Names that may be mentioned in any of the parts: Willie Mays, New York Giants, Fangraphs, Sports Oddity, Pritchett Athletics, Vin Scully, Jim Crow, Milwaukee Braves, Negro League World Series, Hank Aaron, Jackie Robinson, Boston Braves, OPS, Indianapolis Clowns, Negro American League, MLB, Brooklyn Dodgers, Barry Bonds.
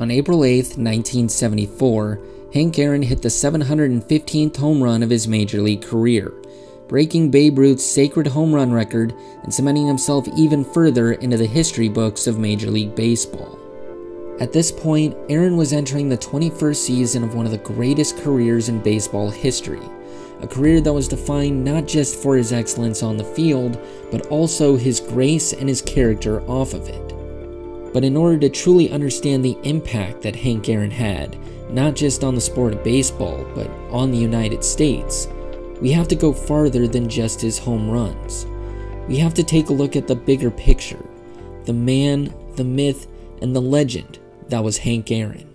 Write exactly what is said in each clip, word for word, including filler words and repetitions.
On April eighth, nineteen seventy-four, Hank Aaron hit the seven hundred fifteenth home run of his major league career, breaking Babe Ruth's sacred home run record and cementing himself even further into the history books of Major League Baseball. At this point, Aaron was entering the twenty-first season of one of the greatest careers in baseball history, a career that was defined not just for his excellence on the field, but also his grace and his character off of it. But in order to truly understand the impact that Hank Aaron had, not just on the sport of baseball, but on the United States, we have to go farther than just his home runs. We have to take a look at the bigger picture, the man, the myth, and the legend that was Hank Aaron.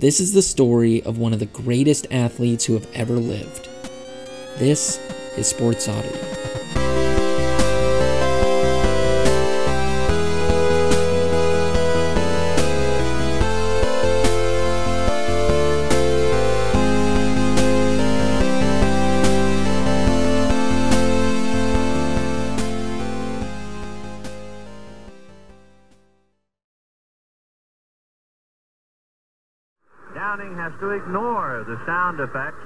This is the story of one of the greatest athletes who have ever lived. This is Sports Oddity. Has to ignore the sound effects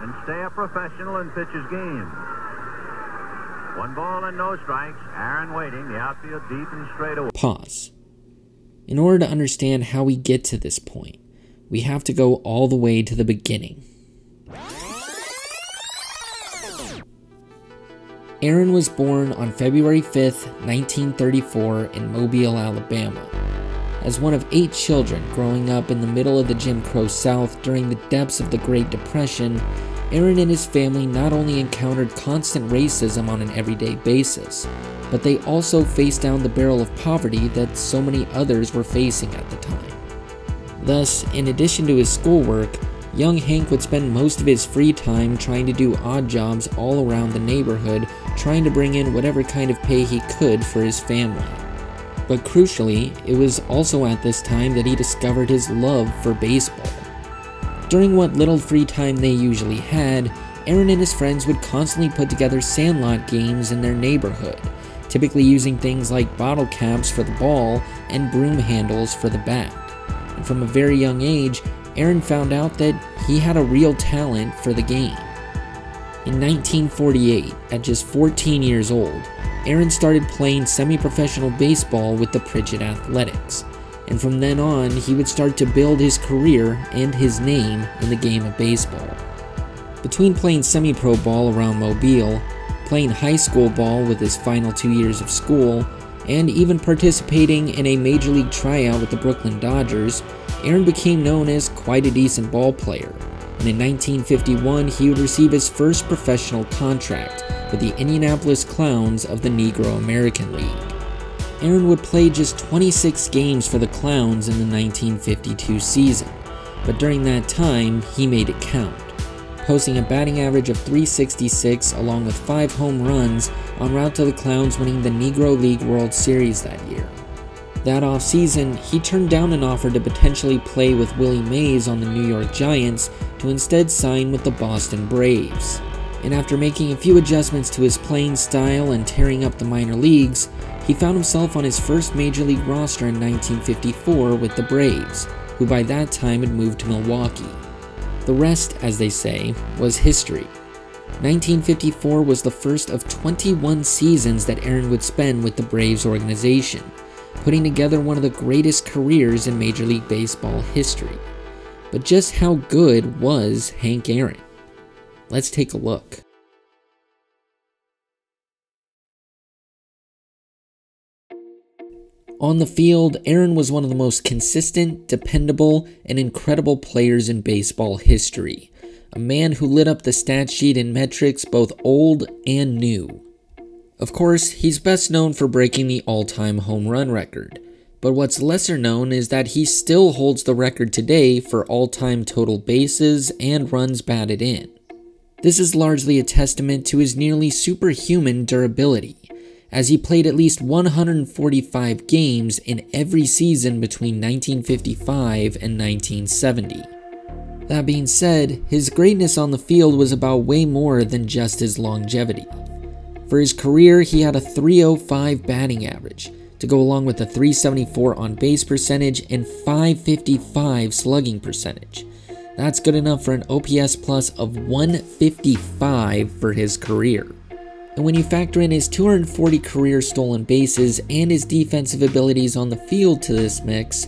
and stay a professional and pitch his game. One ball and no strikes. Aaron waiting, the outfield deep and straight away. Pause. In order to understand how we get to this point, we have to go all the way to the beginning. Aaron was born on February fifth, nineteen thirty-four in Mobile, Alabama, as one of eight children growing up in the middle of the Jim Crow South during the depths of the Great Depression. Aaron and his family not only encountered constant racism on an everyday basis, but they also faced down the barrel of poverty that so many others were facing at the time. Thus, in addition to his schoolwork, young Hank would spend most of his free time trying to do odd jobs all around the neighborhood, trying to bring in whatever kind of pay he could for his family. But crucially, it was also at this time that he discovered his love for baseball. During what little free time they usually had, Aaron and his friends would constantly put together sandlot games in their neighborhood, typically using things like bottle caps for the ball and broom handles for the bat. And from a very young age, Aaron found out that he had a real talent for the game. In nineteen forty-eight, at just fourteen years old, Aaron started playing semi-professional baseball with the Pritchett Athletics, and from then on, he would start to build his career and his name in the game of baseball. Between playing semi-pro ball around Mobile, playing high school ball with his final two years of school, and even participating in a major league tryout with the Brooklyn Dodgers, Aaron became known as quite a decent ball player, and in nineteen fifty-one, he would receive his first professional contract with the Indianapolis Clowns of the Negro American League. Aaron would play just twenty-six games for the Clowns in the nineteen fifty-two season, but during that time, he made it count, posting a batting average of three sixty-six along with five home runs en route to the Clowns winning the Negro League World Series that year. That offseason, he turned down an offer to potentially play with Willie Mays on the New York Giants to instead sign with the Boston Braves. And after making a few adjustments to his playing style and tearing up the minor leagues, he found himself on his first major league roster in nineteen fifty-four with the Braves, who by that time had moved to Milwaukee. The rest, as they say, was history. nineteen fifty-four was the first of twenty-one seasons that Aaron would spend with the Braves organization, putting together one of the greatest careers in Major League Baseball history. But just how good was Hank Aaron? Let's take a look. On the field, Aaron was one of the most consistent, dependable, and incredible players in baseball history, a man who lit up the stat sheet in metrics both old and new. Of course, he's best known for breaking the all-time home run record, but what's lesser known is that he still holds the record today for all-time total bases and runs batted in. This is largely a testament to his nearly superhuman durability, as he played at least one hundred forty-five games in every season between nineteen fifty-five and nineteen seventy. That being said, his greatness on the field was about way more than just his longevity. For his career, he had a three oh five batting average, to go along with a three seventy-four on base percentage and five fifty-five slugging percentage. That's good enough for an O P S plus of one fifty-five for his career. And when you factor in his two hundred forty career stolen bases and his defensive abilities on the field to this mix,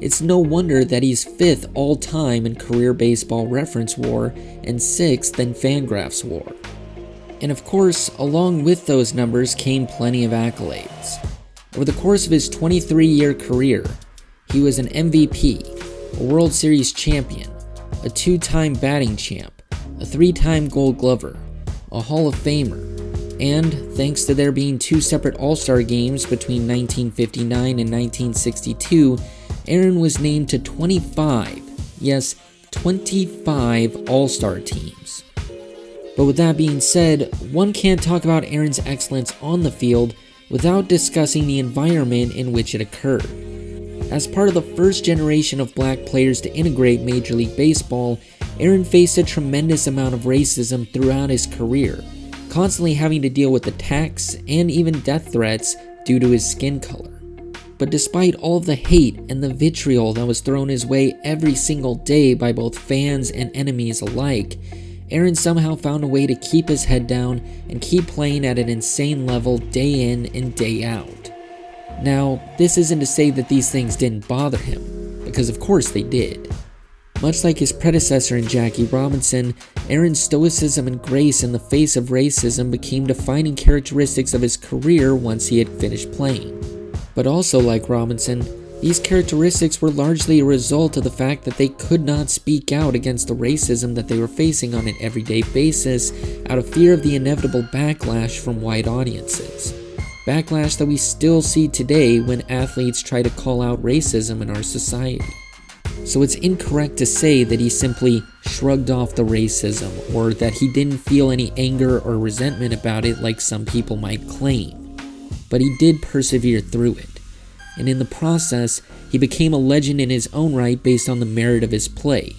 it's no wonder that he's fifth all-time in career baseball reference WAR and sixth in Fangraphs WAR. And of course, along with those numbers came plenty of accolades. Over the course of his twenty-three year career, he was an M V P, a World Series champion, a two-time batting champ, a three-time Gold Glover, a Hall of Famer, and, thanks to there being two separate All-Star games between nineteen fifty-nine and nineteen sixty-two, Aaron was named to twenty-five, yes, twenty-five All-Star teams. But with that being said, one can't talk about Aaron's excellence on the field without discussing the environment in which it occurred. As part of the first generation of black players to integrate Major League Baseball, Aaron faced a tremendous amount of racism throughout his career, constantly having to deal with attacks and even death threats due to his skin color. But despite all of the hate and the vitriol that was thrown his way every single day by both fans and enemies alike, Aaron somehow found a way to keep his head down and keep playing at an insane level day in and day out. Now, this isn't to say that these things didn't bother him, because of course they did. Much like his predecessor in Jackie Robinson, Aaron's stoicism and grace in the face of racism became defining characteristics of his career once he had finished playing. But also like Robinson, these characteristics were largely a result of the fact that they could not speak out against the racism that they were facing on an everyday basis out of fear of the inevitable backlash from white audiences. Backlash that we still see today when athletes try to call out racism in our society. So it's incorrect to say that he simply shrugged off the racism or that he didn't feel any anger or resentment about it like some people might claim. But he did persevere through it. And in the process, he became a legend in his own right based on the merit of his play,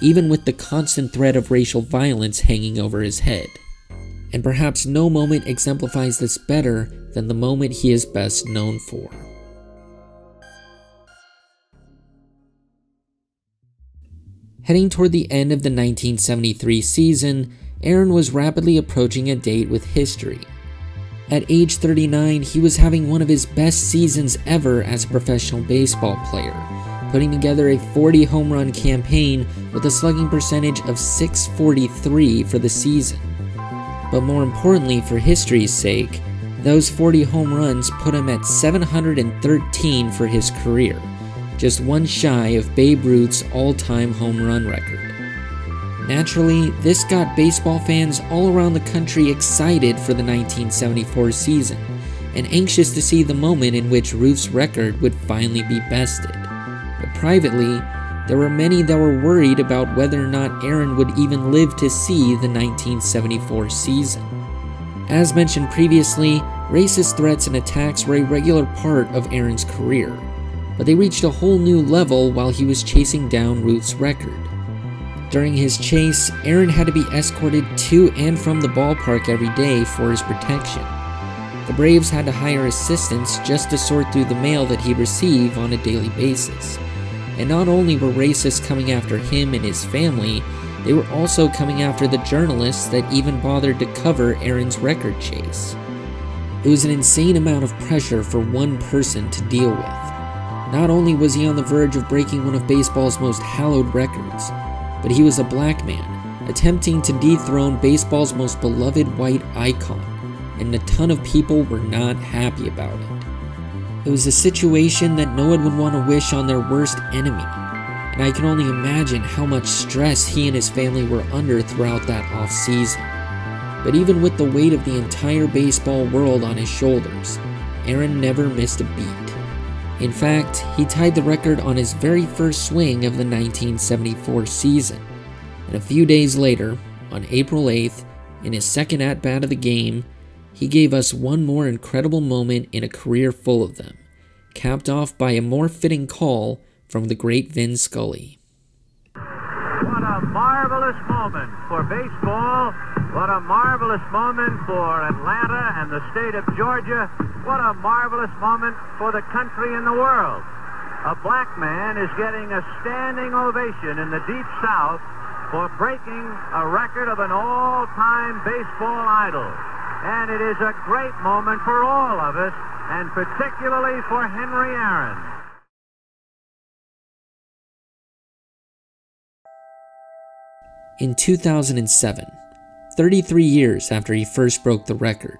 even with the constant threat of racial violence hanging over his head. And perhaps no moment exemplifies this better than the moment he is best known for. Heading toward the end of the nineteen seventy-three season, Aaron was rapidly approaching a date with history. At age thirty-nine, he was having one of his best seasons ever as a professional baseball player, putting together a forty home run campaign with a slugging percentage of six forty-three for the season. But more importantly, for history's sake, those forty home runs put him at seven hundred thirteen for his career, just one shy of Babe Ruth's all-time home run record. Naturally, this got baseball fans all around the country excited for the nineteen seventy-four season, and anxious to see the moment in which Ruth's record would finally be bested. But privately, there were many that were worried about whether or not Aaron would even live to see the nineteen seventy-four season. As mentioned previously, racist threats and attacks were a regular part of Aaron's career, but they reached a whole new level while he was chasing down Ruth's record. During his chase, Aaron had to be escorted to and from the ballpark every day for his protection. The Braves had to hire assistants just to sort through the mail that he'd receive on a daily basis. And not only were racists coming after him and his family, they were also coming after the journalists that even bothered to cover Aaron's record chase. It was an insane amount of pressure for one person to deal with. Not only was he on the verge of breaking one of baseball's most hallowed records, but he was a black man, attempting to dethrone baseball's most beloved white icon, and a ton of people were not happy about it. It was a situation that no one would want to wish on their worst enemy, and I can only imagine how much stress he and his family were under throughout that offseason. But even with the weight of the entire baseball world on his shoulders, Aaron never missed a beat. In fact, he tied the record on his very first swing of the nineteen seventy-four season, and a few days later, on April eighth, in his second at-bat of the game, he gave us one more incredible moment in a career full of them, capped off by a more fitting call from the great Vin Scully. What a marvelous moment for baseball What a marvelous moment for Atlanta and the state of Georgia. What a marvelous moment for the country and the world. A black man is getting a standing ovation in the Deep South for breaking a record of an all-time baseball idol. And it is a great moment for all of us, and particularly for Henry Aaron. In two thousand seven, thirty-three years after he first broke the record,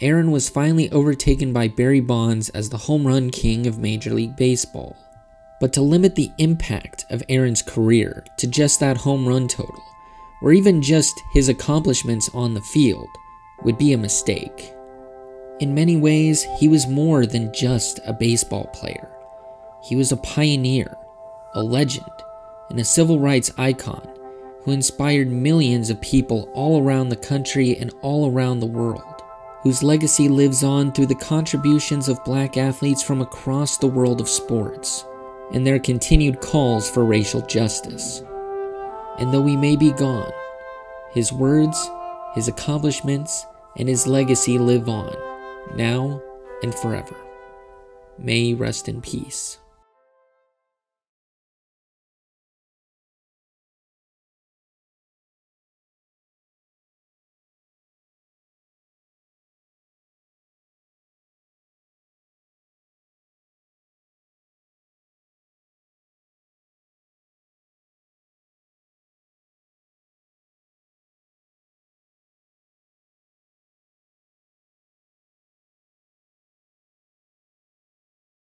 Aaron was finally overtaken by Barry Bonds as the home run king of Major League Baseball. But to limit the impact of Aaron's career to just that home run total, or even just his accomplishments on the field, would be a mistake. In many ways, he was more than just a baseball player. He was a pioneer, a legend, and a civil rights icon who inspired millions of people all around the country and all around the world, whose legacy lives on through the contributions of black athletes from across the world of sports and their continued calls for racial justice. And though he may be gone, his words, his accomplishments, and his legacy live on, now and forever. May he rest in peace.